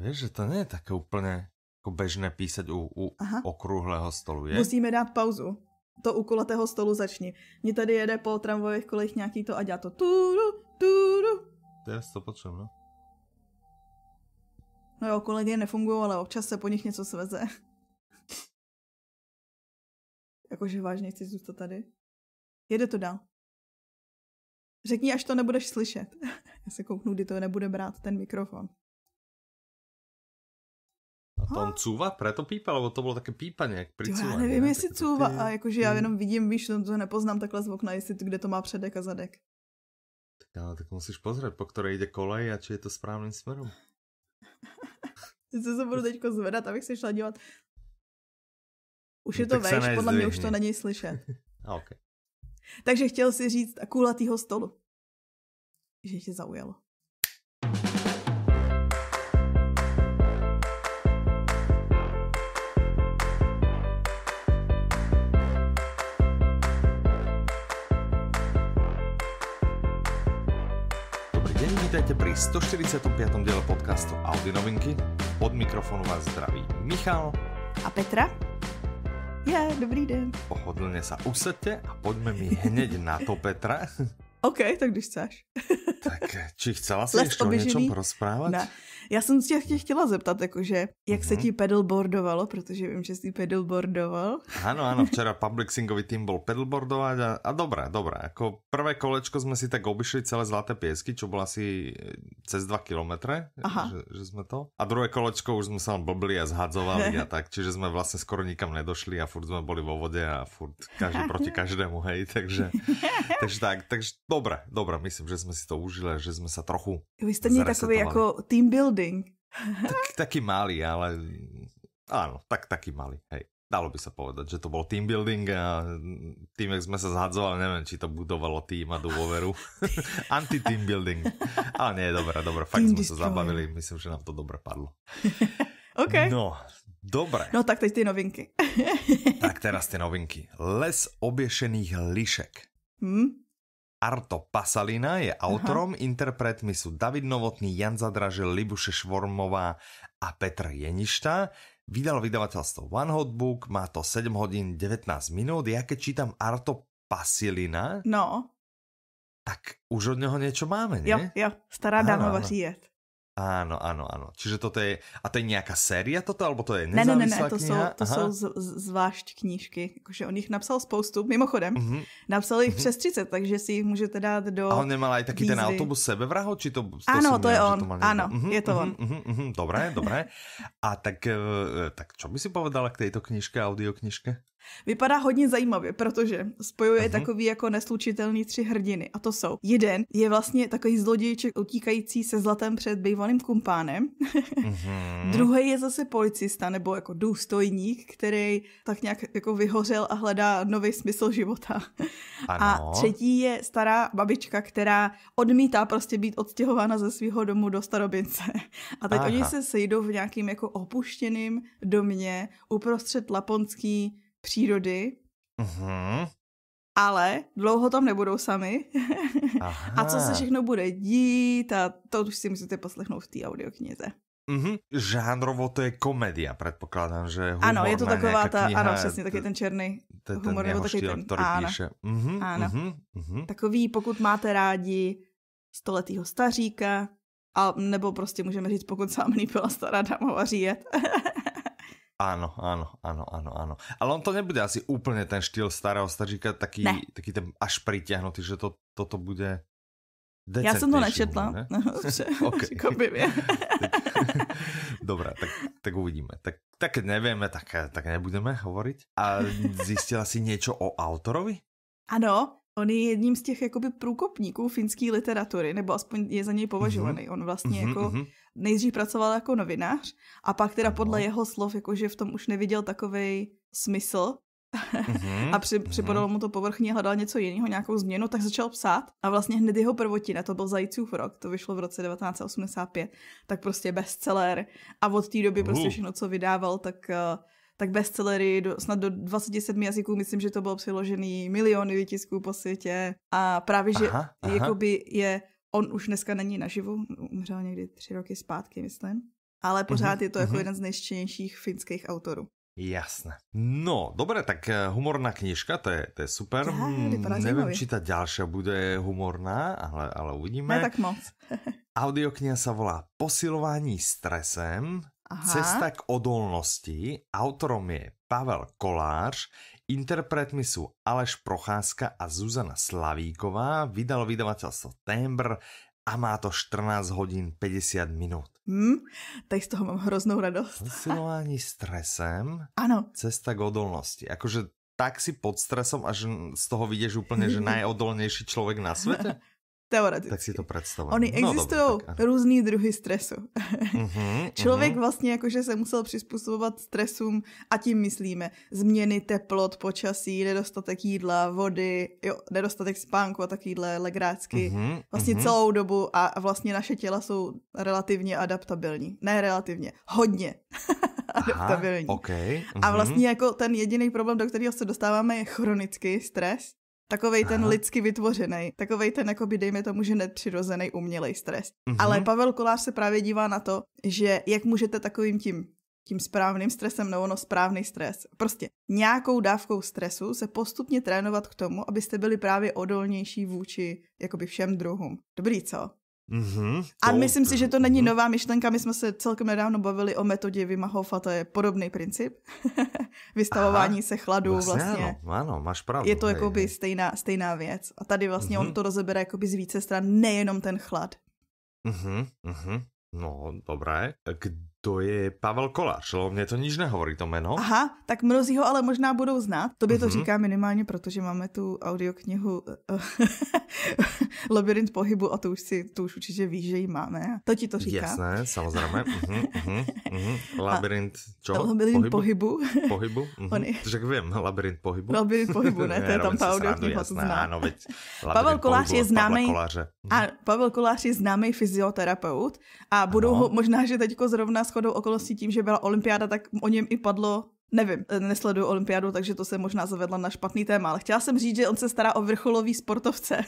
Vieš, že to nie je také úplne ako bežné písať u okrúhleho stolu, je? Musíme dát pauzu. To u kulatého stolu začni. Mně tady jede po tramvajových kolejích nějaký to a dělá to turu, turu. Teraz to počujem, no. No jo, koleje nefungují, ale občas se po nich něco sveze. Jakože vážně chci zůstat tady. Jede to dál. Řekni, až to nebudeš slyšet. Já se kouknu, kdy to nebude brát ten mikrofon. A to on cúva? Preto pípa? Lebo to bolo také pípanie, jak pri cúvanie. Ja neviem, jestli cúva. A jakože ja jenom vidím, víš, to nepoznám takhle z okna, jestli kde to má předek a zadek. Tak ale tak musíš pozrieť, po ktorej ide kolej a či je to správnym smerom. Sice se budu teďko zvedat, abych se šla dívat. Už je to vejš, podle mě už to není slyšet. Okay. Takže chtěl si říct a kulatýho stolu. Že tě zaujalo. Vítajte pri 145. diele podcastu Audinovinky. Od mikrofonu vás zdraví Michal a Petra. Ja, dobrý den. Pohodlne sa usadte a poďme mi hneď na to, Petra. OK, tak když chceš. Tak, či chcela si ešte o niečom porozprávať? Ne. Ja som si chtěla zeptat, jakože, jak se ti pedalboardovalo, protože vím, že si pedalboardoval. Áno, včera Publixingový tým bol pedalboardovať a dobré. Ako prvé kolečko sme si tak obišli celé Zlaté piesky, čo bolo asi cez 2 kilometre, že sme to. A druhé kolečko už sme sa blbli a zhadzovali a tak, čiže sme vlastne skoro nikam nedošli a furt sme boli vo vode a furt každý proti každému, hej, takže dobré, myslím, že sme si to užili, že sme sa trochu vy ste nie takový ako team building. Taký malý, ale áno, taký malý, hej. Dalo by sa povedať, že to bol team building a tým, jak sme sa zhadzovali, neviem, či to budovalo tým a dôveru. Anti-team building. Ale nie, dobré, fakt team sme sa zabavili, myslím, že nám to dobre padlo. OK. No, dobre. No tak teď tie novinky. Tak teraz tie novinky. Les obiešených lišek. Arto Paasilinna je autorom, interpretmi sú David Novotný, Jan Zadražel, Libuše Švormová a Petr Jeništa. Vydal vydavateľstvo One Hot Book, má to 7 hodín 19 minút. Ja keď čítam Arto Paasilinna, no, tak už od neho niečo máme, nie? Jo, stará dámova říjet. Áno. Čiže toto je... A to je nejaká séria toto? Alebo to je nezávislá ne, to sú zvlášť knížky. Jakože on jich napsal spoustu, mimochodem. Napsal jich přes 30, takže si jich můžete dát do... A on nemal aj taký výzvy. Ten autobus sebevraho? Či to ano, to je on. Áno, je to on. Dobré. A tak čo by si povedala k tejto knižke, audioknižke? Vypadá hodně zajímavě, protože spojuje takový jako neslučitelný 3 hrdiny. A to jsou. Jeden je vlastně takový zlodějček utíkající se zlatem před bývalým kumpánem. Druhý je zase policista nebo jako důstojník, který tak nějak jako vyhořel a hledá nový smysl života. Ano. A třetí je stará babička, která odmítá prostě být odstěhována ze svého domu do starobince. A teď oni se sejdou v nějakým jako opuštěným domě uprostřed laponský přírody, ale dlouho tam nebudou sami. A co se všechno bude dít, a to už si musíte poslechnout v té audioknize. Žánrovo to je komédia, predpokladám, že humor. Ano, je to taková ta, kniha, ano, přesně, taky ten černý humor, nebo taky ten, ano. Takový, pokud máte rádi 100letýho staříka, a nebo prostě můžeme říct, pokud sám líbila stará dámova říjet. Áno. Ale on to nebude asi úplne ten štýl starého staříka, taký ten až pritiahnutý, že toto bude decentnejší. Ja som to nečetla. Dobre, tak uvidíme. Tak keď nevieme, tak nebudeme hovoriť. A zistila si niečo o autorovi? Áno. On je jedním z těch jakoby průkopníků finské literatury, nebo aspoň je za něj považovaný. On vlastně jako nejdřív pracoval jako novinář a pak teda podle jeho slov, jakože v tom už neviděl takovej smysl a připadalo mu to povrchně, hledal něco jiného, nějakou změnu, tak začal psát a vlastně hned jeho prvotina, to byl Zajícův rok, to vyšlo v roce 1985, tak prostě bestseller a od té doby prostě všechno, co vydával, tak bestsellery snad do 27 jazyků, myslím, že to bylo přiložený, miliony výtisků po světě a právě, že jakoby on už dneska není naživu, umřel někdy 3 roky zpátky, myslím. ale pořád je to jako jeden z nejštěnějších finských autorů. Jasné. No, dobre, tak humorná knižka, to je super. Ja, neviem, či tá ďalšia bude humorná, ale uvidíme. Ne tak moc. Audiokniha sa volá Posilování stresem, cesta k odolnosti. Autorom je Pavel Kolář, interpretmi sú Aleš Procházka a Zuzana Slavíková, vydalo vydavateľstvo Tembr a má to 14 hodín 50 minút. Tak z toho mám hroznou radosť. Posilování stresem, ano. Cesta k odolnosti. Akože tak si pod stresom, až z toho vidieš úplne, že najodolnejší človek na svete? Teoreticky. Tak si to predstavujem. Oni existujú různý druhy stresu. Človek vlastne akože sa musel prispôsobovať stresům a tím myslíme změny teplot, počasí, nedostatek jídla, vody, jo, nedostatek spánku a takýhle legrácky. Vlastne celou dobu a vlastne naše těla sú relativně adaptabilní. Ne relativně, hodně adaptabilní. A vlastne jako ten jediný problém, do kterého se dostáváme, je chronický stres. Takovej ten lidsky vytvořený, takovej ten, jakoby, dejme tomu, že nepřirozený umělej stres. Ale Pavel Kolář se právě dívá na to, že jak můžete takovým tím správným stresem, no ono správný stres, prostě nějakou dávkou stresu se postupně trénovat k tomu, abyste byli právě odolnější vůči jakoby všem druhům. Dobrý, co? A myslím si, že to není nová myšlenka, my jsme se celkem nedávno bavili o metodě Vima Hofa, to je podobný princip vystavování se chladu vlastně. Ano, máš pravdu. Je to jakoby stejná věc a tady vlastně on to rozebere jakoby z více stran, nejenom ten chlad. No, dobré. Kdo je Pavel Kolář? Mně to nič nehovorí to jméno. Aha, tak mnozí ho ale možná budou znát. Tobě to říká minimálně, protože máme tu audioknihu Labyrint pohybu a to už určitě víš, že ji máme. To ti to říká. Jasné, samozřejmě. Labyrint čo? Labyrint pohybu. Však vím, labyrint pohybu. Labyrint pohybu, ne, to je tam ta audiokniha, to znám. Pavel Kolář je známý. A Pavel Kolář je známý fyzioterapeut a budou ho možná, že teďko zrovna shodou okolností tím, že byla olympiáda, tak o něm i padlo, nevím, nesleduju olympiádu, takže to se možná zavedla na špatný téma, ale chtěla jsem říct, že on se stará o vrcholový sportovce.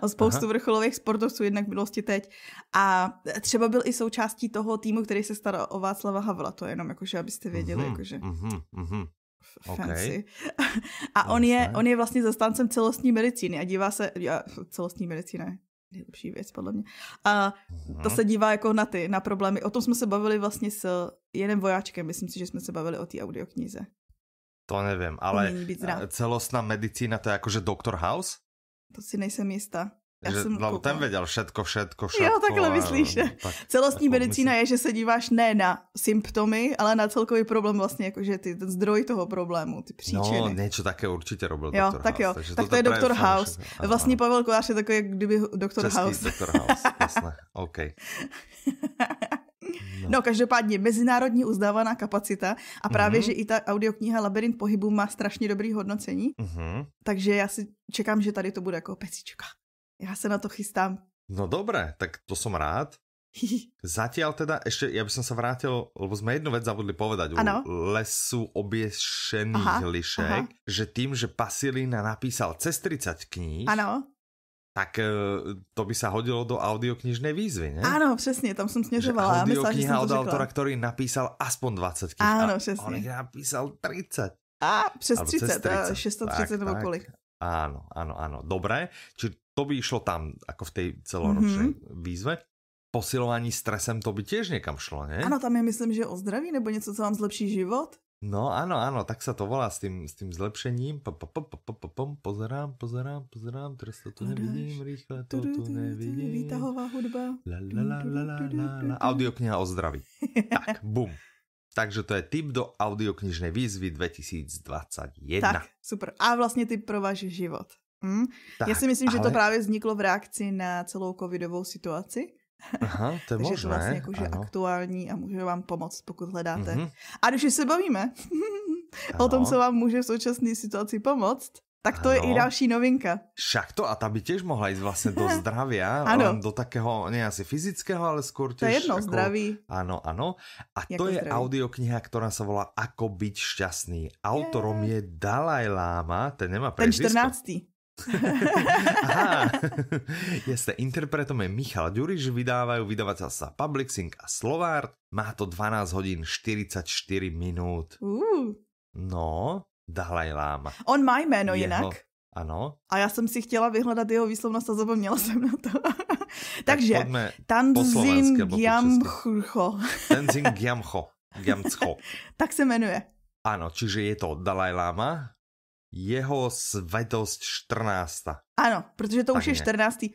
O spoustu vrcholových sportovců, jednak v minulosti teď. A třeba byl i součástí toho týmu, který se staral o Václava Havla, to je jenom jakože, abyste věděli, jakože... Fancy. A on je vlastně zastáncem celostní medicíny a dívá se... Celostní medicíny, nejlepší věc, podle mě. A to se dívá jako na problémy. O tom jsme se bavili vlastně s jedním vojáčkem. Myslím si, že jsme se bavili o té audioknize. To nevím, ale celostná medicína, to je jakože Dr. House? To si nejsem jistá. Ten věděl všetko. Jo, takhle myslíš. Tak, celostní medicína je, že se díváš ne na symptomy, ale na celkový problém vlastně, jakože ty zdroj toho problému, ty příčiny. No, něco také určitě robil jo, Dr. Tak House. Jo, tak jo, tak to je Dr. House. Vlastně Pavel Kolář je takový, jak kdyby Dr. House. Český Dr. House, jasné, OK. No, každopádně mezinárodní uznávaná kapacita a právě, že i ta audiokniha Labyrint pohybu má strašně dobrý hodnocení, takže já si čekám, že tady to bude jako pecička. Ja sa na to chystám. No dobre, tak to som rád. Zatiaľ teda ešte, ja by som sa vrátil, lebo sme jednu vec zabudli povedať u Lesu obiešených lišek, že tým, že Paasilinna napísal cez 30 kníh, tak to by sa hodilo do audioknižnej výzvy, ne? Áno, přesne, tam som směřovala. Audiokniha od autora, ktorý napísal aspoň 20 kníh. Áno, přesne. On ich napísal 30. A přes 30, 630 nebo kolik. Áno, dobre. Čiže to by išlo tam, ako v tej celoročnej výzve. Posilování stresem, to by tiež niekam šlo, ne? Áno, tam je, myslím, že o zdraví, nebo něco, co vám zlepší život. No, áno, tak sa to volá s tým zlepšením. Pozerám, teraz to tu nevidím rýchle, to tu nevidím. Výtahová hudba. Audiokniha o zdraví. Tak, bum. Takže to je tip do audioknižnej výzvy 2021. Tak, super. A vlastne tip pro váš život. Tak, ja si myslím, že to právě vzniklo v reakci na celou covidovou situaci. Aha, to je možné. Takže to vlastně jakože aktuální a může vám pomoct, pokud hledáte. A když se bavíme o tom, co vám může v současné situaci pomoct, tak to je i další novinka. Však to, a ta by tiež mohla ísť vlastne do zdravia, len do takého, nie asi fyzického, ale skôr tiež... To je jedno, ako, zdraví. Áno. A jako to je zdraví. Audiokniha, ktorá sa volá Ako byť šťastný. Autorom je Dalajláma, ten nemá prezvisko. Ten 14. Aha, jeste, interpretom je Michal Ďuriš, vydávajú vydavateľstva Publixing a Slovár. Má to 12 hodín 44 minút. No, Dalajláma. On má jméno jeho, jinak. Ano. A já jsem si chtěla vyhledat jeho výslovnost a zapomněla jsem na to. Takže Tanzingyamcho. Tanzingyamcho. Tak se jmenuje. Ano, čiže je to Dalajláma. Jeho svätosť 14. Ano, protože to tak už je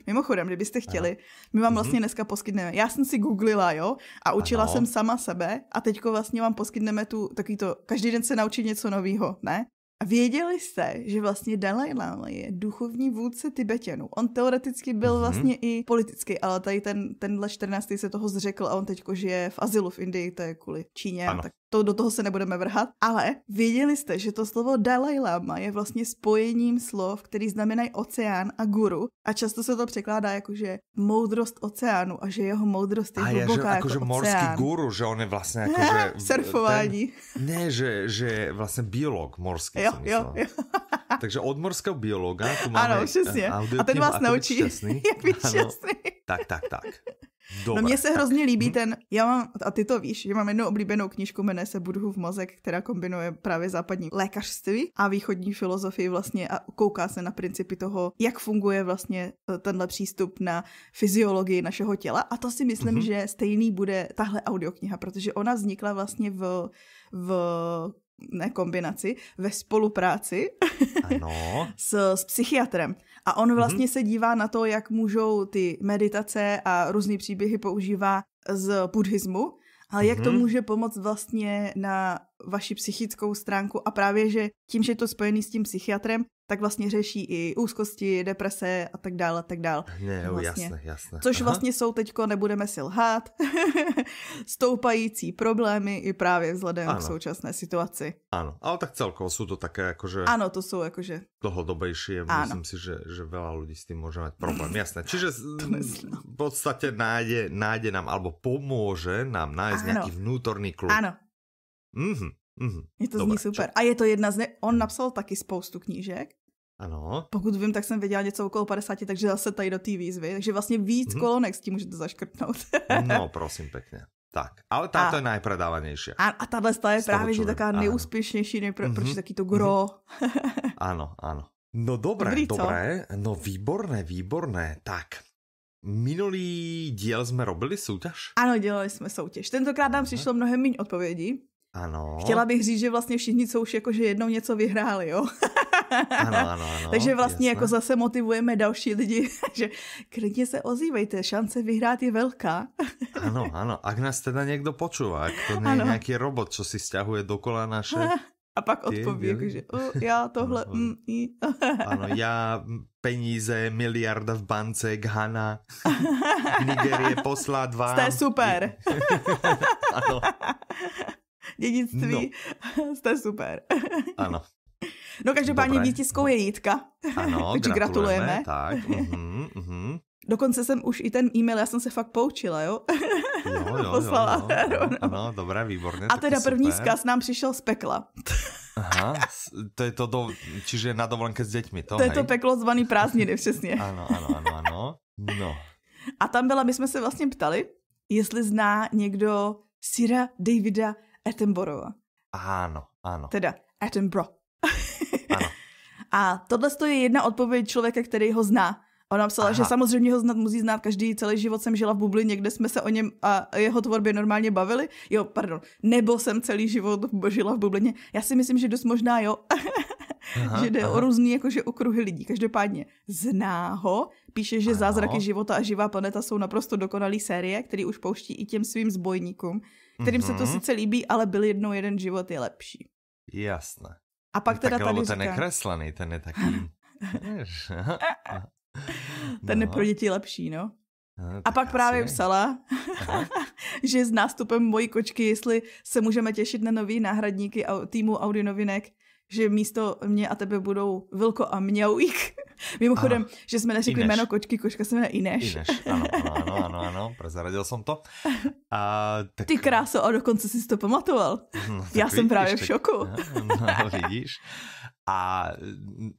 14. Mimochodem, kdybyste chtěli, my vám vlastně dneska poskytneme. Já jsem si googlila, jo, a učila jsem sama sebe a teďko vlastně vám poskytneme tu takovýto, každý den se naučit něco novýho, ne? A věděli jste, že vlastně Dalajláma je duchovní vůdce Tibetanů. On teoreticky byl vlastně i politický, ale tady tenhle 14. se toho zřekl a on teďko žije v azylu v Indii, to je kvůli Číně, tak to, do toho se nebudeme vrhat. Ale věděli jste, že to slovo Dalajláma je vlastně spojením slov, který znamenají oceán a guru a často se to překládá jako, že moudrost oceánu a že jeho moudrost je hluboká a jako oceán. A že morský guru, že on je vlastně jako, že... surfování. Ne, že vlastně biolog morský. Jo. Jo. Takže od morského biologa tu máme. Ano, přesně. A ten vás naučí, jak být šťastný. Tak. Dobre, no mně se hrozně líbí ten, já mám, a ty to víš, že mám jednu oblíbenou knížku, jmenuje se Budhův mozek, která kombinuje právě západní lékařství a východní filozofii vlastně a kouká se na principy toho, jak funguje vlastně tenhle přístup na fyziologii našeho těla a to si myslím, že stejný bude tahle audiokniha, protože ona vznikla vlastně ve spolupráci ano. s psychiatrem. A on vlastně se dívá na to, jak můžou ty meditace a různý příběhy používá z buddhismu, ale jak to může pomoct vlastně na vaši psychickou stránku a právě, že tím, že je to spojený s tím psychiatrem, tak vlastně řeší i úzkosti, deprese a tak dále, Vlastně. Jasné. Což vlastně jsou teďko, nebudeme si lhát, stoupající problémy i právě vzhledem k současné situaci. Ano, ale tak celkovo jsou to také jakože... Ano, to jsou jakože... dlhodobejší, myslím si, že veľa ľudí s tým může mít problém. Jasné, čiže v podstatě nájde nám, alebo pomůže nám nájsť nějaký vnútorný klub. Ano. Je to zní super. A je to jedna z... On napsal taky spoustu knížek. Ano. Pokud vím, tak jsem věděla něco okolo 50, takže zase tady do té výzvy. Takže vlastně víc kolonek s tím můžete zaškrtnout. No, prosím, pěkně. Tak, ale táto je najpredávanější. A tahle je právě že taká nejúspěšnější, protože taky to gro. Ano. No dobré. No výborné. Tak. Minulý díl jsme robili soutěž? Ano, dělali jsme soutěž. Tentokrát nám přišlo mnohem méně odpovědí. Ano. Chtěla bych říct, že vlastně všichni jsou už jako, že jednou něco vyhráli, jo? Ano. Takže vlastně jako zase motivujeme další lidi, že klidně se ozývejte, šance vyhrát je velká. Ano. Ak nás teda někdo počúva, ak to není nějaký robot, co si sťahuje dokola naše... A pak odpoví, jakože já tohle... Ano, já peníze, miliarda v bance, Ghana, Nigerie poslát vám... Jste super. Ano. Dědictví, jste super. Ano. No každopádně vítězkou je Jitka. Ano, takže gratulujeme. Tak. Dokonce jsem už i ten e-mail, já jsem se fakt poučila, jo? Jo, poslala. Jo. Ano, dobré, výborně. A teda první zkaz nám přišel z pekla. Aha, to je to, čiže na dovolenke s děťmi, to je to peklo zvaný prázdniny, přesně. Ano. No. A tam byla, my jsme se vlastně ptali, jestli zná někdo Sira Davida Attenborougha. Ano. Teda Attenborough. Ano. A tohle je jedna odpověď člověka, který ho zná. Ona psala, že samozřejmě ho musí znát každý, celý život jsem žila v bublině, kde jsme se o něm a jeho tvorbě normálně bavili. Jo, pardon. Nebo jsem celý život žila v bublině. Já si myslím, že dost možná jo. Že jde o různý jakože okruhy lidí. Každopádně zná ho. Píše, že Zázraky života a živá planeta jsou naprosto dokonalý série, který už pouští i těm svým zbojníkům, kterým se to sice líbí, ale byl jednou jeden život je lepší. Jasné. A pak teda tak, tady ten je kreslený, ten je taký... Ten je pro děti lepší, no. A pak právě psala, že s nástupem mojí kočky, jestli se můžeme těšit na nový náhradníky týmu Audinovinek, že místo mě a tebe budou Vilko a Mňaujík. Mimochodem, že jsme neřekli Ineš. Jméno kočky, kočka se jmenuje Ineš. Ano, prezaradil jsem to. A, tak... Ty kráso, a dokonce jsi to pamatoval. No, já jsem právě v šoku. No, vidíš. A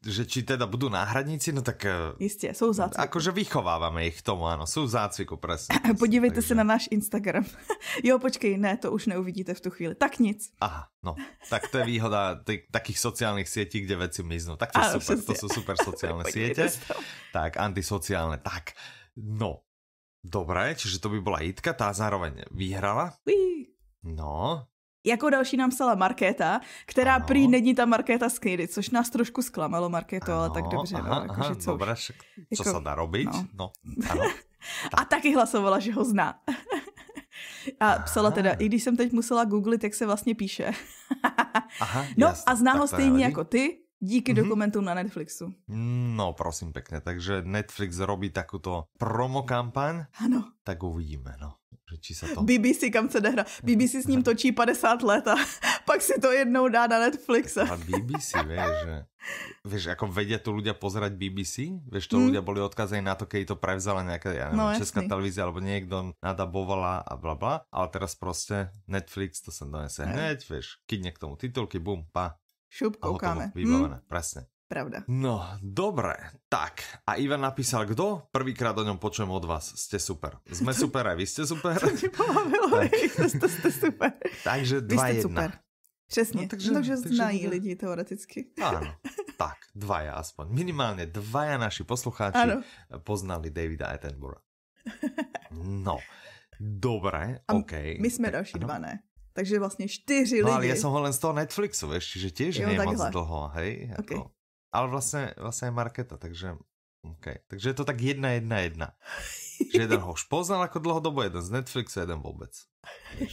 že či teda budú náhradníci, no tak... Isté, sú v zácviku. Akože vychovávame ich k tomu, áno, sú v zácviku, presne. Podívejte takže... sa na náš Instagram. Jo, počkej, ne, to už neuvidíte v tú chvíli. Tak nic. Aha, no, tak to je výhoda takých sociálnych sietí, kde veci miznú. Tak to je super, to sú super sociálne siete. Tak, antisociálne, tak. No, dobré, čiže to by bola Jitka, tá zároveň vyhrala. Uí. No... Jako další nám psala Markéta, která ano. prý není ta Markéta z knihy, což nás trošku zklamalo, Markéto, ano, ale tak dobře. Aha, no, jakože, co dobré, už, co se dá robiť? No. No, ano. A taky hlasovala, že ho zná. A psala teda, i když jsem teď musela googlit, jak se vlastně píše. Aha, no jasný, a zná ho stejně jako ty, díky dokumentu na Netflixu. No prosím pekne, takže Netflix robí takúto promokampaň, ano. tak uvidíme, no. Či sa to... BBC, kam se nehra. BBC s ním točí 50 let a pak si to jednou dá na Netflixe. A BBC, vieš, ako vedia tu ľudia pozerať BBC? Vieš, to ľudia boli odkázaní na to, keď to prevzala nejaká, ja neviem, no, česká televízia, alebo niekto nadabovala a blabla. Ale teraz proste Netflix, to sem donese hneď, vieš, kydne k tomu titulky, bum, pa. Šup, koukáme. Vybavené, presne. Pravda. No, dobré. Tak, a Ivan napísal, kdo? Prvýkrát o ňom počujem od vás. Ste super. Sme super a vy ste super. To mi pobavilo, to ste super. Takže 2-1. Přesně, no, takže znají lidi teoreticky. Áno, tak, dvaja aspoň. Minimálne dvaja naši poslucháči poznali Davida Attenborougha. No, dobré, okej. My sme další dva, ne? Takže vlastne 4 lidi. No ale ja som ho len z toho Netflixu, vieš, čiže tiež nie je moc dlho, hej? Okej. Okay. Ale vlastne je Markéta, takže okay. Takže je to tak 1-1-1. Že jeden ho už poznal ako dlhodobo, jeden z Netflixu, jeden vôbec.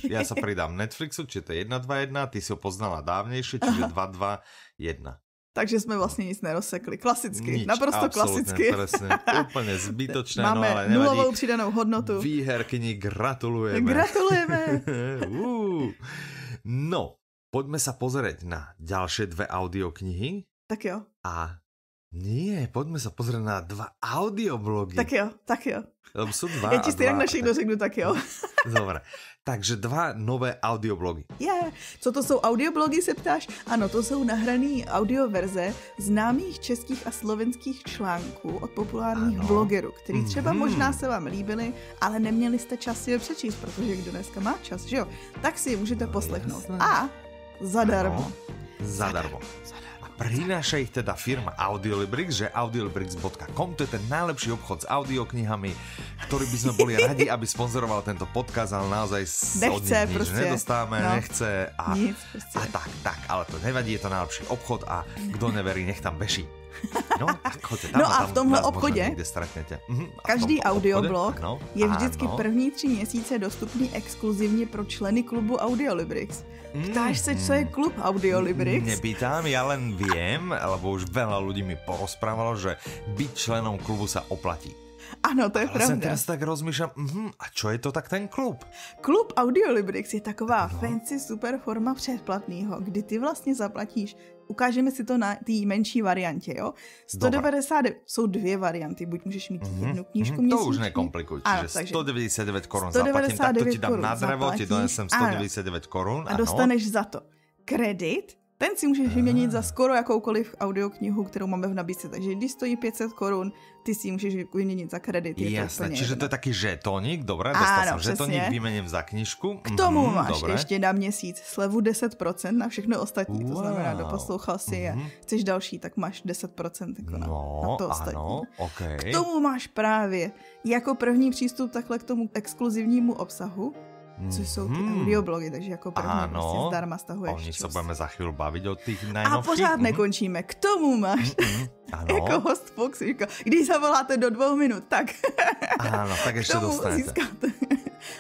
Ja sa pridám Netflixu, čiže to je 1-2-1, ty si ho poznala dávnejšie, čiže 2-2-1. Takže sme vlastne nic nerozsekli. Klasicky, nič, naprosto klasicky. Presne, úplne zbytočné. Máme no, ale nulovou přidanou hodnotu. Výherkyni gratulujeme. Gratulujeme. No, poďme sa pozrieť na ďalšie dve audioknihy. Tak jo. A nie, poďme sa pozrieť na dva audioblogy. Tak jo, tak jo. Sú dva. Ja ti stejak na všechno řeknu, tak jo. Dobre. Takže dva nové audioblogy. Co to jsou audioblogy, se ptáš? Ano, to jsou nahrané audioverze známých českých a slovenských článků od populárních blogerů, který třeba možná se vám líbily, ale neměli jste čas si je přečíst, protože kdo dneska má čas, že jo? Tak si je můžete poslechnout. Jasné. A zadarmo. No, zadarmo. Prináša ich teda firma Audiolibrix, že audiolibrix.com, to je ten najlepší obchod s audioknihami, ktorý by sme boli radi, aby sponzoroval tento podcast, ale naozaj od nich nič nedostávame, nechce a tak, ale to nevadí, je to najlepší obchod a kto neverí, nech tam beší. No, a v tomhle obchodě každý audioblog je vždycky první 3 měsíce dostupný exkluzivně pro členy klubu Audiolibrix. Ptáš se, co je klub Audiolibrix? Nepýtám, ja len viem, alebo už veľa ľudí mi porozprávalo, že byť členom klubu sa oplatí. Ano, to je pravda. Ale jsem teraz tak rozmýšlám, a čo je to tak ten klub? Klub Audiolibrix je taková fancy super forma předplatného, kdy ty vlastně zaplatíš, ukážeme si to na té menší variantě, jo? 199, jsou 2 varianty, buď můžeš mít jednu knížku měsíčně. To už nekomplikuj, čiže 199 korun zaplatím, tak to ti dám na drevo, ti donesem 199 korun. A dostaneš za to kredit. Ten si můžeš vyměnit za skoro jakoukoliv audioknihu, kterou máme v nabídce. Takže když stojí 500 korun, ty si ji můžeš vyměnit za kredit. Jasné, čiže to je taký žetoník, dobré, dostal jsem žetoník, vyměním za knižku. K tomu máš ještě na měsíc slevu 10% na všechno ostatní, to znamená, doposlouchal si je, chceš další, tak máš 10% jako na to ostatní. Ano, okay. K tomu máš právě jako první přístup takhle k tomu exkluzivnímu obsahu, což jsou ty audioblogy, takže jako první prostě zdarma stahuješ čus. Oni se budeme za chvíli bavit o těch najnovších. A pořád nekončíme, k tomu máš jako host Fox, když zavoláte do 2 minut, tak ano, tak ještě dostanete. Získáte.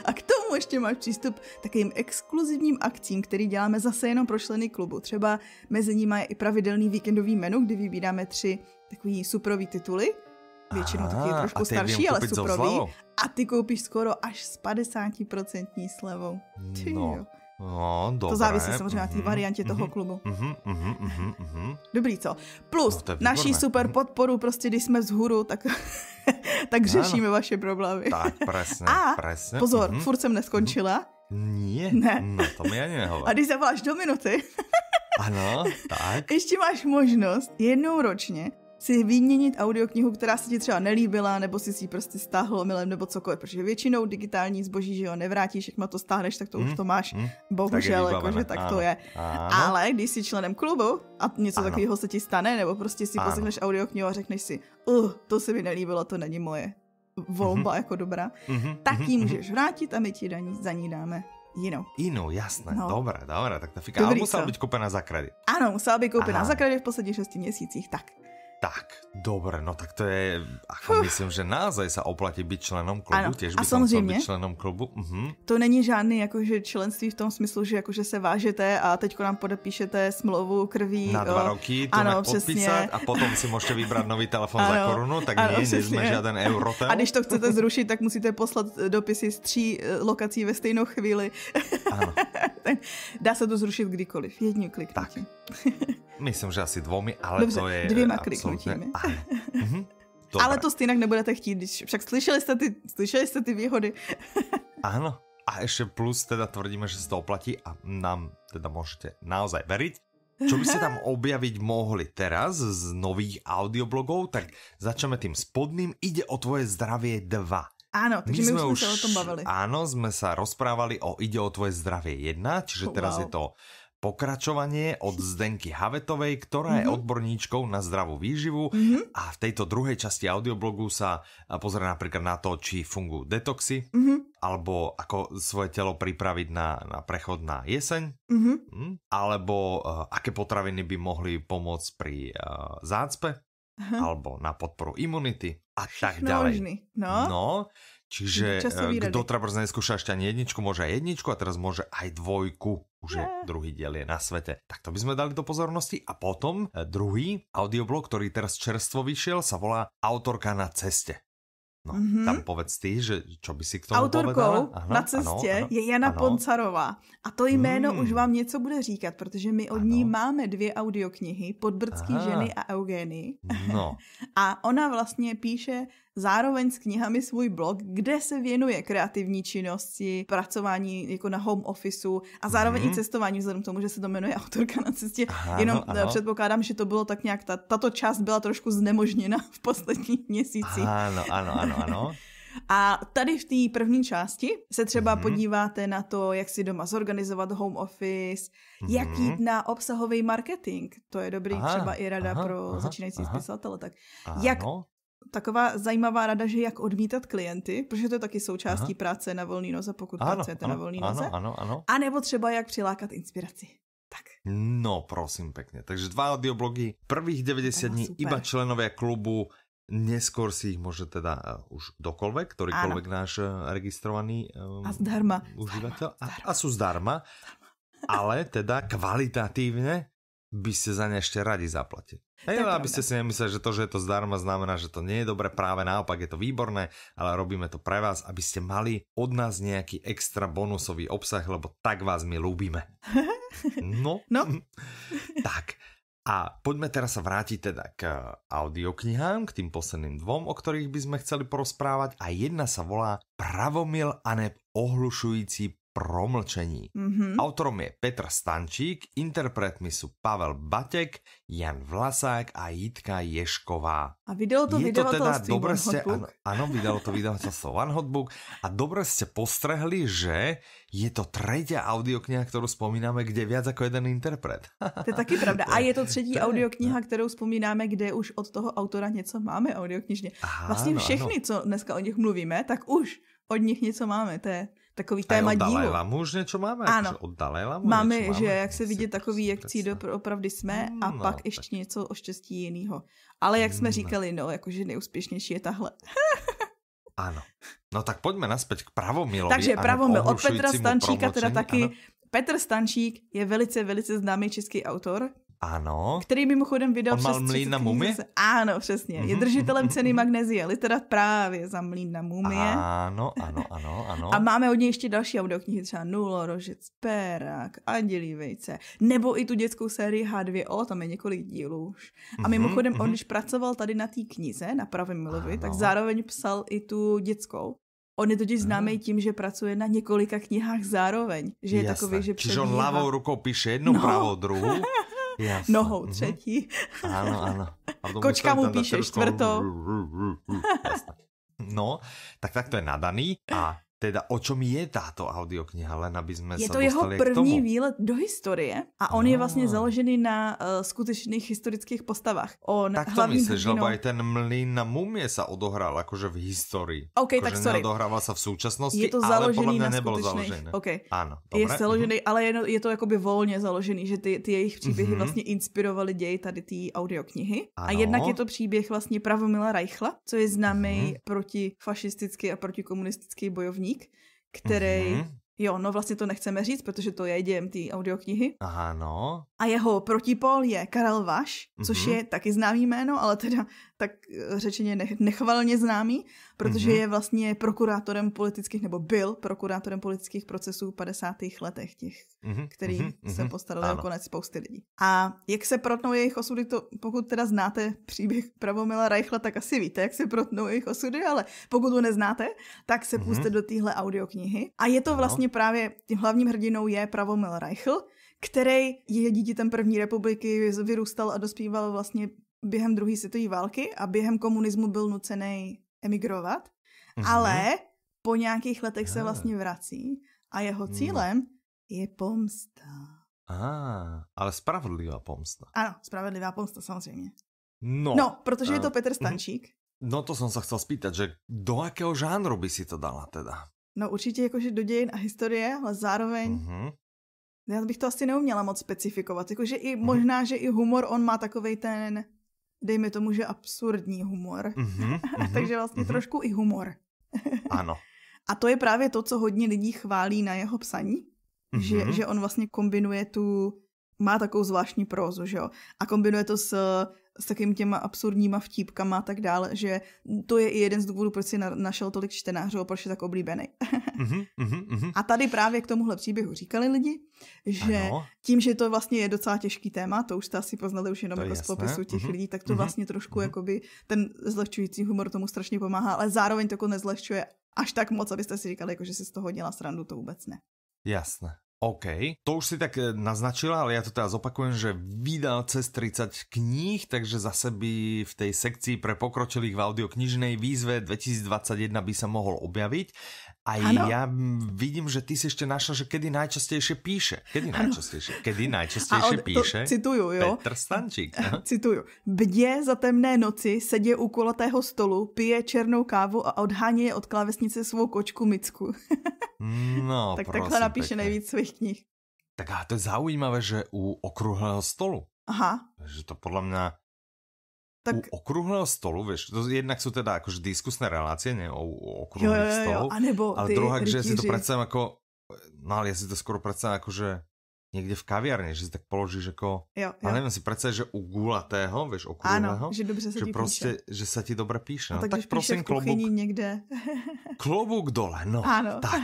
A k tomu ještě máš přístup takovým exkluzivním akcím, který děláme zase jenom pro členy klubu. Třeba mezi nimi je i pravidelný víkendový menu, kdy vybíráme 3 takový suprový tituly, většinou taky trošku starší, ale suprový. A ty koupíš skoro až s 50% slevou. No, dobré. To závisí samozřejmě na té variantě toho klubu. Dobrý, co? Plus naší super podporu, prostě když jsme vzhůru, tak řešíme vaše problémy. Tak, presne. A pozor, furt jsem neskončila. Nie? Ne. No, to mi ani nehovor. A když zavoláš do minuty... Ano, tak. Ještě máš možnost jednou ročně si vyměnit audioknihu, která se ti třeba nelíbila, nebo si ji prostě stáhl omylem, nebo cokoliv, protože většinou digitální zboží, že jo, nevrátíš, jak má to stáhneš, tak to už to máš, bohužel, jakože tak to je. Ano. Ale když jsi členem klubu a něco takového se ti stane, nebo prostě si poslechneš audioknihu a řekneš si, to se mi nelíbilo, to není moje volba jako dobrá, tak ji můžeš vrátit a my ti za ní dáme jinou, jasné, no. dobré, tak to fíká. Ale musela být koupena za kredit. Ano, musela být koupena za kredit v posledních 6 měsících, tak. Tak, dobre, no tak to je, ako myslím, že naozaj sa oplatí byť členom klubu, ano, tiež by som chcel byť členom klubu. To není žádný jakože členství v tom smyslu, že jakože se vážete a teďko nám podepíšete smlouvu krví. Na 2 roky to má podpísať a potom si môžete vybrať nový telefon za korunu, tak ano, nie sme žiaden eurotel. A když to chcete zrušiť, tak musíte poslat dopisy z 3 lokací ve stejnou chvíli. Ano. Dá sa to zrušiť kdykoliv, jedním kliknutím. Myslím, že asi 2, ale dobře, to je 2 kliknutím. Ale to stejně nebudete chtít, když však slyšeli jste ty výhody. Ano, a ještě plus teda tvrdíme, že se to oplatí a nám teda můžete naozaj veriť. Čo by ste tam objaviť mohli teraz z nových audioblogov, tak začneme tým spodným. Ide o tvoje zdravie 2. Áno, takže my už sa o tom bavili. Áno, sme sa rozprávali o Ide o tvoje zdravie 1, čiže teraz je to pokračovanie od Zdenky Havetovej, ktorá je odborníčkou na zdravú výživu a v tejto druhej časti audioblogu sa pozrie napríklad na to, či fungujú detoxy, alebo ako svoje telo pripraviť na prechod na jeseň, alebo aké potraviny by mohli pomôcť pri zácpe, alebo na podporu imunity a tak ďalej. No, čiže kto trebárs neskúša ešte ani jedničku, môže aj jedničku a teraz môže aj 2. Už druhý diel je na svete. Tak to by sme dali do pozornosti. A potom druhý audioblog, ktorý teraz čerstvo vyšiel, sa volá Autorka na ceste. No, tam povedz ty, že čo by si k tomu Autorkou povedala? Autorkou na cestě je Jana Poncarová. A to jméno už vám něco bude říkat, protože my od ní máme 2 audioknihy, Podbrdský ženy a Eugenii. No. A ona vlastně píše zároveň s knihami svůj blog, kde se věnuje kreativní činnosti, pracování jako na home officeu a zároveň i cestování, vzhledem k tomu, že se to jmenuje Autorka na cestě. Jenom předpokládám, že to bylo tak nějak, tato část byla trošku znemožněna v posledních měsících. Ano. A tady v té první části se třeba podíváte na to, jak si doma zorganizovat home office, jak jít na obsahový marketing, to je dobrý třeba i rada pro začínající spisovatele, tak jak... Taková zajímavá rada, že jak odmítat klienty, protože to je taky součástí práce na volný noze, pokud pracujete na volný noze. Ano. A nebo třeba jak přilákat inspiraci. Tak. No, prosím, pekne. Takže 2 audioblogy, prvých 90 dní, iba členovia klubu. Neskôr si ich môže teda už kdokoľvek, ktorýkoľvek náš registrovaný užívateľ. A sú zdarma, ale teda kvalitatívne by ste za ne ešte radi zaplatili. Aby ste si nemysleli, že to, je to zdarma, znamená, že to nie je dobre, práve naopak je to výborné, ale robíme to pre vás, aby ste mali od nás nejaký extra bonusový obsah, lebo tak vás my ľúbime. No. Tak. A poďme teraz sa vrátiť teda k audioknihám, k tým posledným 2, o ktorých by sme chceli porozprávať, a jedna sa volá Pravomil a neb ohlušující promlčení. Autorom je Petr Stančík, interpretmi sú Pavel Batek, Jan Vlasák a Jitka Ježková. A vydalo to vydavateľstvo One Hot Book? Áno, vydalo to vydavateľstvo One Hot Book a dobre ste postrehli, že je to 3. audiokniha, ktorú spomíname, kde je viac ako jeden interpret. To je taky pravda. A je to 3. audiokniha, ktorou spomíname, kde už od toho autora nieco máme audioknižne. Vlastne všechny, co dneska o nich mluvíme, tak už od nich nieco máme, to je... Takový téma dílu. A od Dalajlámu už něco máme? Ano. Od Dalajlámu máme, že jak se vidět takový, jak cído opravdu jsme a pak ještě něco o štěstí jiného. Ale jak jsme říkali, jakože nejúspěšnější je tahle. Ano. No tak pojďme naspäť k Pravomilovi. Takže Pravomil od Petra Stančíka teda taky. Ano. Petr Stančík je velice, velice známý český autor. Ano. Který mimochodem vydal přes 30 knih. On mal Mlýn na mumie? Ano, přesně. Je držitelem ceny Magnesie literat právě za Mlýn na mumie. Ano. A máme od něj ještě další audioknihy, třeba Nulorožec, Perák, Andělí vejce, nebo i tu dětskou sérii H2O, tam je několik dílů už. A mimochodem, on když pracoval tady na té knize, na Pravomilovi, tak zároveň psal i tu dětskou. On je totiž známý tím, že pracuje na několika knihách zároveň. Že je takový, že on ľavou rukou píše jednu, pravou druhou. Jasne. Nohou třetí. Áno, áno. Kočka mu píše štvrtou. No, tak takto je nadaný. A teda o čom je táto audiokniha, len aby sme sa dostali k tomu? Je to jeho první výlet do historie a on je vlastne založený na skutečných historických postavách. On tak to myslíš, lebo aj ten mlyn na mumie sa odohral akože v histórii. Ok, tak sorry. Neodohrával sa v súčasnosti, je to ale podľa mňa nebolo založené. Okay. Áno, dobre. Je založený, ale je to akoby voľne založený, že ty jejich příběhy vlastne inspirovali děj tady tý audioknihy. A jednak je to příběh vlastne Pravomila Reichla, co je známý protifašistický a protikomunistický bojovník, který, jo, no vlastně to nechceme říct, protože to je dějem té audioknihy. Ano. A jeho protipol je Karel Vaš, což je taky známý jméno, ale teda tak řečeně nechvalně známý, protože je vlastně prokurátorem politických, nebo byl prokurátorem politických procesů v 50. letech těch, který se postarali o konec spousty lidí. A jak se protnou jejich osudy, to, pokud teda znáte příběh Pravomila Reichla, tak asi víte, jak se protnou jejich osudy, ale pokud to neznáte, tak se puste do téhle audioknihy. A je to vlastně právě, tím hlavním hrdinou je Pravomil Reichl, který je dítětem první republiky, vyrůstal a dospíval vlastně během druhé světové války a během komunismu byl nucený emigrovat, ale po nějakých letech se vlastně vrací a jeho cílem je pomsta. Ale spravedlivá pomsta. Ano, spravedlivá pomsta, samozřejmě. No, protože je to Petr Stančík. No to jsem se chcel spýtať, že do jakého žánru by si to dala teda? No určitě jakože do dějin a historie, ale zároveň... Já bych to asi neuměla moc specifikovat, jakože i možná, že i humor, on má takovej ten, dejme tomu, že absurdní humor. Takže vlastně trošku i humor. Ano. A to je právě to, co hodně lidí chválí na jeho psaní, že on vlastně kombinuje tu, má takovou zvláštní prózu, že jo, a kombinuje to s takým těma absurdníma vtípkama a tak dále, že to je i jeden z důvodů, proč si našel tolik čtenářů a proč je tak oblíbený. A tady právě k tomuhle příběhu říkali lidi, že tím, že to vlastně je docela těžký téma, to už jste asi poznali už jenom jako z popisu těch lidí, tak to vlastně trošku jakoby ten zlehčující humor tomu strašně pomáhá, ale zároveň to nezlehčuje až tak moc, abyste si říkali, jako, že si z toho dělá srandu, to vůbec ne. Jasné. OK, to už si tak naznačila, ale ja to teda zopakujem, že vydal cez 30 kníh, takže zase by v tej sekcii pre pokročilých v audioknižnej výzve 2021 by sa mohol objaviť. A ja vidím, že ty si ešte našla, že kedy najčastejšie píše. Kedy najčastejšie píše? Cituju, jo. Petr Stančík. Cituju. Bdě za temné noci, sedě u kulatého stolu, pije černou kávu a odhání od klávesnice svou kočku Micku. No, tak prosím, takhle napíše nejvíc svých knih. Tak a to je zaujímavé, že u okrúhleho stolu. Aha. Že to podľa mňa... Tak... U okrúhleho stolu, vieš, to jednak sú teda akože diskusné relácie, nie o okrúhlých stolu. Ale druhá, že ja si to predstavím ako... No ale ja si to skoro predstavím ako, že niekde v kaviarni, že si tak položíš ako... Ale neviem si predstaviť, že u gulatého, vieš, okrúhleho... Áno, že dobře sa ti píše. Že sa ti dobre píše. No, tak prosím, klobúk dole, no. Áno. Tak.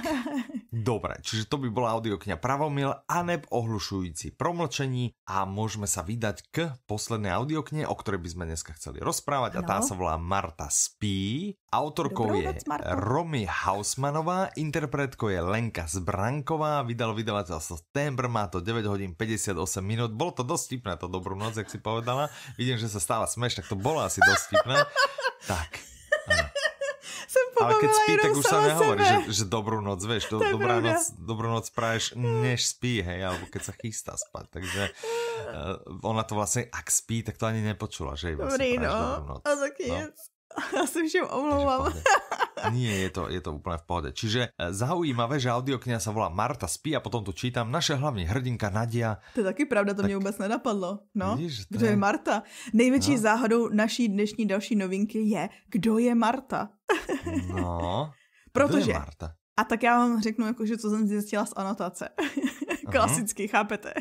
Dobre, čiže to by bola audiokňa Pravomil a neb ohlušujúci promlčení a môžeme sa vydať k poslednej audiokne, o ktorej by sme dneska chceli rozprávať a tá sa volá Marta spí. Autorkou je Romy Haussmanová, interpretkou je Lenka Zbranková, vydal vydavateľstvo Tembr, má to 9 hodín 58 minút. Bolo to dosť vtipné, to dobrú noc, jak si povedala. Vidím, že sa stále smeš, tak to bolo asi dosť vtipné. Tak. Ale keď spí, tak už sa nehovorí, že dobrú noc, vieš, dobrú noc praješ, než spí, hej, alebo keď sa chystá spať, takže ona to vlastne, ak spí, tak to ani nepočula, že jej vlastne praješ dobrú noc. A tak ja sa všem omlouvam. Nie, je to úplne v pohode. Čiže zaujímavé, že audiokniha sa volá Marta spí a potom tu čítam naše hlavní hrdinka Nadia. To je taky pravda, to tak... mě vůbec nenapadlo. No, kdo je Marta? Největší záhodou naší dnešní další novinky je, kdo je Marta? No, kdo je Marta? A tak já vám řeknu, jakože, co jsem zjistila z anotace. Klasicky, chápete?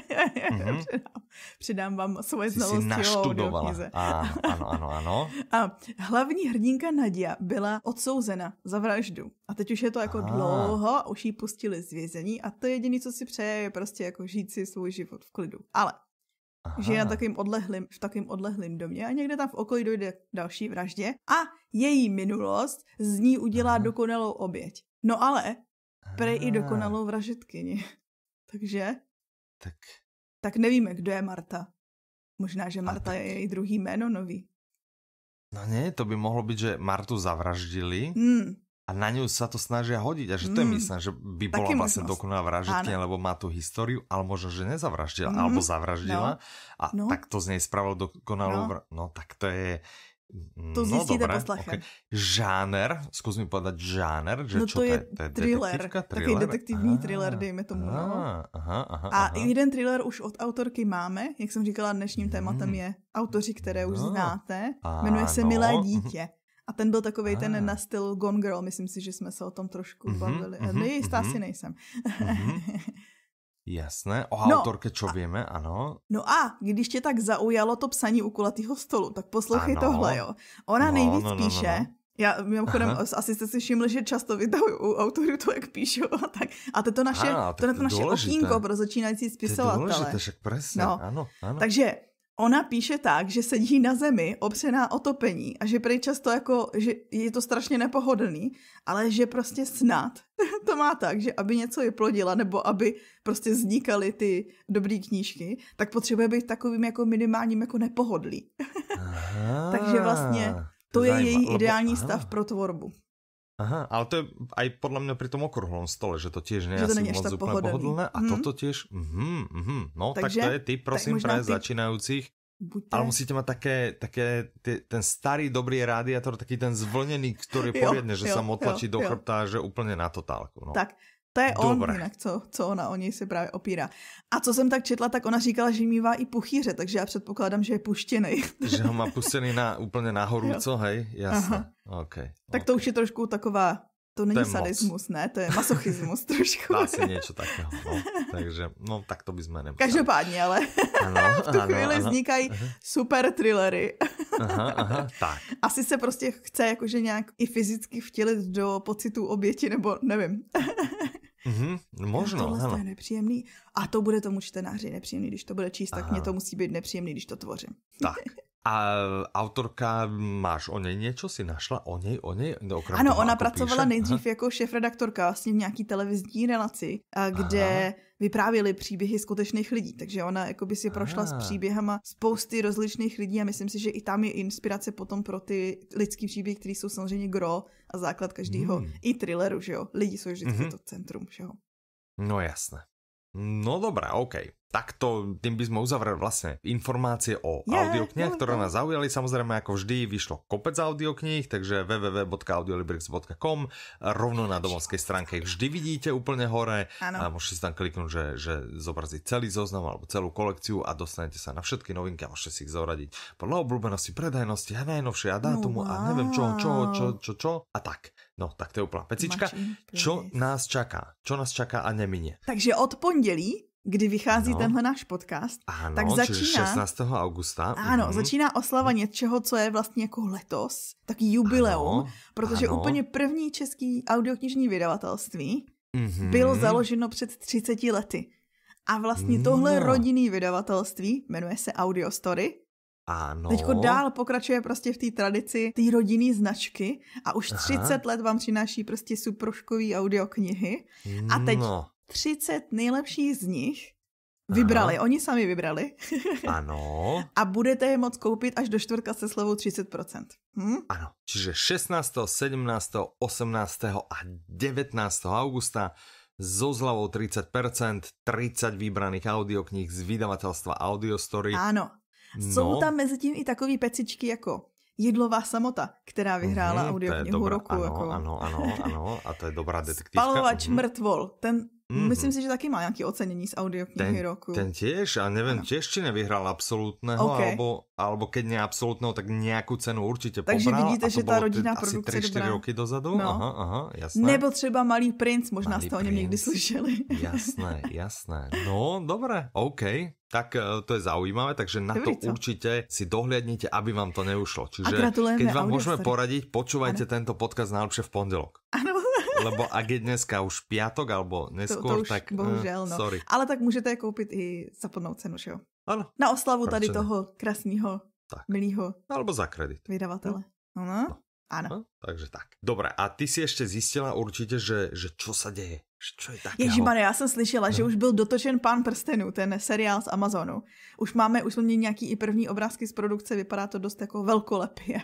Přidám vám svoje znalosti o audioknize. Ano. A hlavní hrdinka Nadia byla odsouzena za vraždu. A teď už je to jako dlouho, už ji pustili z vězení a to jediné, co si přeje, je prostě jako žít si svůj život v klidu. Ale žije na v takovým odlehlým domě a někde tam v okolí dojde k další vraždě a její minulost z ní udělá dokonalou oběť. No ale prej i dokonalou vražetkyni. Takže? Tak nevíme, kdo je Marta. Možná, že Marta je její druhý jméno nový. No nie, to by mohlo byť, že Martu zavraždili a na ňu sa to snažia hodiť. A že to je myslím, že by bola vlastne dokonalá vražditeľ, lebo má tú históriu, ale možno, že nezavraždila, alebo zavraždila. Tak to z nej spravilo dokonalú vraždu. No tak to je... To zjistíte poslechem. Okay. Žáner, skús mi povedať žáner. Že no to je thriller, taký detektivní thriller, dejme tomu. A jeden thriller už od autorky máme, jak jsem říkala, dnešním tématem je autoři, které už znáte, jmenuje se Milé dítě. A ten byl takovej ten na styl Gone Girl, myslím si, že jsme se o tom trošku bavili. Nejistá si nejsem. Jasné, o autorke čo vieme, ano. No a když tě tak zaujalo to psaní u kulatýho stolu, tak poslouchej tohle, jo. Ona nejvíc píše, já mimochodem asi jste si všimli, že často vytahuju u autorů to, jak píšou a tak. A to je to naše okýnko pro začínající spisovatele. To je důležité, však presne, ano. Takže ona píše tak, že sedí na zemi, opřená o topení a že prej často jako, že je to strašně nepohodlný, ale že prostě snad to má tak, že aby něco vyplodila nebo aby prostě vznikaly ty dobrý knížky, tak potřebuje být takovým jako minimálním jako nepohodlí. Takže vlastně to je její ideální stav pro tvorbu. Aha, ale to je aj podľa mňa pri tom okruhlom stole, že to tiež nie je asi moc úplne pohodlné. A toto tiež, no takže, tak to je typ, prosím, pre začínajúcich. Ale musíte mať také ten starý dobrý radiátor, taký ten zvlnený, ktorý je poriadne, že sa mu otlačí do chrbta, že úplne na totálku. No. Tak, to je on jinak, co ona o něj se právě opírá. A co jsem tak četla, tak ona říkala, že mívá i puchýře, takže já předpokládám, že je puštěnej. Že ho má puštěný úplně nahoru, co, hej? Jasně. Okay, tak to už je trošku taková, to není sadismus, ne? To je masochismus trošku. Asi něco takého, no. Takže, no tak to by jsme nemuseli. Každopádně, ale v tu chvíli vznikají super thrillery. Tak. Asi se prostě chce jakože nějak i fyzicky vtělit do pocitů oběti, nebo nevím. Možno. Tohle je nepříjemný. A to bude tomu čtenáři nepříjemný. Když to bude číst, tak mně to musí být nepříjemný, když to tvořím. Tak. A autorka, máš o něj něco? Si našla o něj? Ano, ona pracovala nejdřív jako šéfredaktorka vlastně v nějaký televizní relaci, kde vyprávěli příběhy skutečných lidí. Takže ona jakoby si prošla s příběhama spousty rozličných lidí a myslím si, že i tam je inspirace potom pro ty lidský příběhy, které jsou samozřejmě gro a základ každého i thrilleru, že jo? Lidi jsou vždycky to centrum, že jo? No jasné. No dobrá, OK. Takto tým by sme uzavreli vlastne informácie o audioknihách, ktoré nás zaujali. Samozrejme, ako vždy, vyšlo kopec audiokníh, takže www.audiolibrix.com. Rovno na domovskej stránke ich vždy vidíte úplne hore. A môžete si tam kliknúť, že zobraziť celý zoznam alebo celú kolekciu a dostanete sa na všetky novinky a môžete si ich zoradiť podľa obľúbenosti, predajnosti a najnovšie a dátumu a neviem čo a tak. No, tak to je úplná pecička. Čo nás čaká? Čo nás čaká a neminie? Takže od pondelí, kdy vychází tenhle náš podcast, ano, tak začíná... 16. augusta. Ano, začíná oslava něčeho, co je vlastně jako letos, taký jubileum, protože úplně první český audioknižní vydavatelství bylo založeno před 30 lety. A vlastně tohle rodinný vydavatelství jmenuje se AudioStory. Ano. Teďko dál pokračuje prostě v té tradici té rodinné značky a už 30 let vám přináší prostě supruškový audioknihy. A teď... 30 nejlepších z nich vybrali, oni sami vybrali. Ano. A budete je moct koupit až do čtvrtka se slevou 30%. Ano, čiže 16., 17., 18. a 19. augusta so zľavou 30%, 30 vybraných audiokníh z vydavateľstva AudioStory. Ano, jsou tam mezi tím i takový pecičky jako... Jedlová samota, která vyhrála audioknihu roku. Ano, a to je dobrá detektivka. Spalovač mrtvol, ten myslím si, že taky má nějaké ocenění z audioknihy roku. Ten tiež, a nevím, tiež či nevyhrál absolútneho, alebo keď nie absolútneho, tak nějakou cenu určitě pobral. Takže vidíte, že ta rodinná produkce je dobrá. Asi 3-4 roky dozadu, jasné. Nebo třeba Malý princ, možná jste o něm někdy slyšeli. Jasné. No, dobré, OK. Tak to je zaujímavé, takže na to určite si dohliadnite, aby vám to neušlo. Čiže keď vám môžeme poradiť, počúvajte tento podcast najlepšie v pondelok. Áno. Lebo ak je dneska už piatok, alebo neskôr, to už, tak bohužel, sorry. Ale tak môžete je kúpiť i za plnou cenu, že jo? Áno. Na oslavu tady toho krásneho, milého. Alebo za kredit. Vydavatele. No. Áno. Takže tak. Dobre, a ty si ešte zistila určite, že čo sa deje? Čo je takého? Ježímane, já jsem slyšela, že už byl dotočen Pán prstenů, ten seriál z Amazonu. Už jsme měli nějaký i první obrázky z produkce, vypadá to dost jako velkolepě.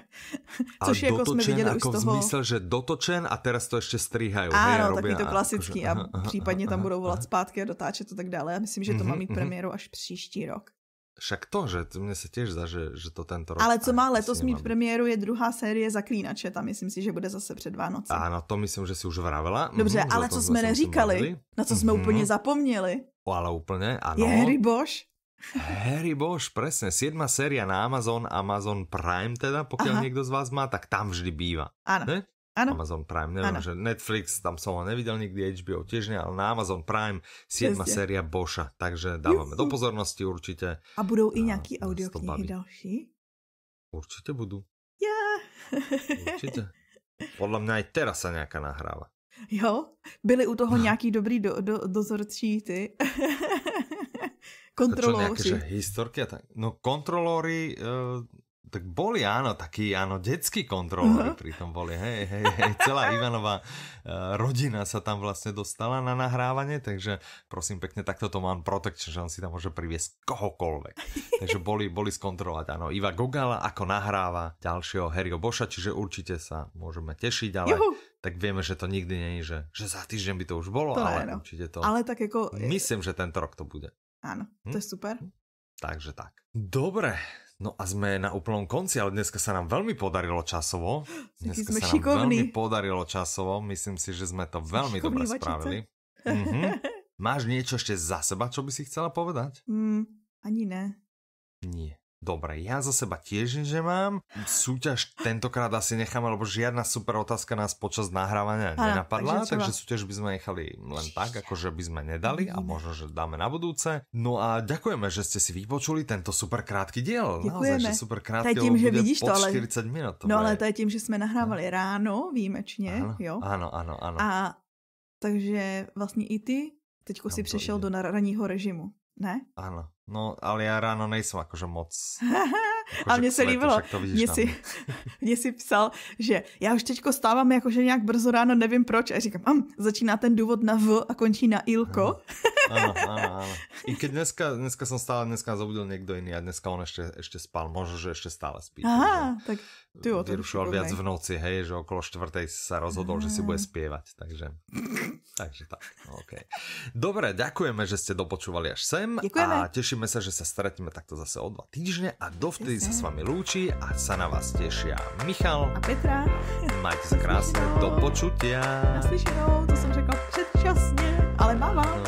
Což je jako jsme viděli jako už z toho... Zmysel, že dotočen a teraz to ještě stříhají. Ano, taky to klasický a případně tam budou volat zpátky a dotáčet to tak dále. Já myslím, že to má mít premiéru až příští rok. Však to, že mne sa tiež zdá, že to tento rok... Ale co má letos mít premiéru je druhá série Zaklínače, tam myslím si, že bude zase před Vánoci. Áno, to myslím, že si už vravela. Dobře, ale co sme neříkali, na co sme úplne zapomněli. Ale úplne, áno. Je Harry Bosch. Harry Bosch, presne, 7. séria na Amazon Prime teda, pokiaľ niekto z vás má, tak tam vždy býva. Áno. Ano. Amazon Prime, neviem, že Netflix, tam som ho nevidel nikdy, HBO tiež ne, ale na Amazon Prime 7. séria Boscha, takže dávame do pozornosti určite. A budou i nejaké audioknihy další? Určite budú. Určite. Podľa mňa aj teraz sa nejaká nahráva. Jo, byli u toho nejaký dobrý dozorčí ty. Kontrolóri. Čo, nejaké historky? No kontrolóri... Tak boli, áno, takí, áno, detskí kontrolóri pritom boli, hej, celá Ivanová rodina sa tam vlastne dostala na nahrávanie, takže prosím pekne, takto to mám protection, že on si tam môže priviesť kohokoľvek. Takže boli skontrolovať, áno, Iva Gogala ako nahráva ďalšieho Harryho Boscha, čiže určite sa môžeme tešiť, ale... Juhu. Tak vieme, že to nikdy nie je, že za týždeň by to už bolo, to ale určite to... Ale tak ako... Myslím, že tento rok to bude. Áno, to je super. Takže tak. Dobre. No a sme na úplnom konci, ale dneska sa nám veľmi podarilo časovo. Dneska sa nám veľmi podarilo časovo. Myslím si, že sme to veľmi dobre spravili. Máš niečo ešte za seba, čo by si chcela povedať? Ani ne. Nie. Dobre, ja za seba tiež niečo mám. Súťaž tentokrát asi necháme, lebo žiadna super otázka nás počas nahrávania nenapadla, takže súťaž by sme nechali len tak, akože by sme nedali a možno, že dáme na budúce. No a ďakujeme, že ste si vypočuli tento super krátky diel. Ďakujeme. Naozaj, že super krátky diel bude pod 40 minút. No ale to je tým, že sme nahrávali ráno výjimečne. Áno. A takže vlastne i ty teďko si prišiel do ranního režimu, ne? Áno. No, ale ja ráno nejsem akože moc... Akože a mne se líbilo, mne si psal, že já už teďko stávám jakože nějak brzo ráno, nevím proč, a říkám, začíná ten důvod na V a končí na Ilko. Áno. I keď dneska som stále, dneska zabudil niekto iný a dneska on ešte spal, možno, že ešte stále spí. Aha, tak ty o tom vyrušoval viac v noci, hej, že okolo 4:00 sa rozhodol, že si bude spievať, takže tak, okej. Dobre, ďakujeme, že ste dopočúvali až sem. Ďakujeme. A tešíme sa, že sa stretneme takto zase o 2 týždne a dovtedy sa s vami lúči a sa na vás tešia Michal a Petra. Majte sa krásne, do počutia. Naslyšenou, to som řekla předčasne, ale mama.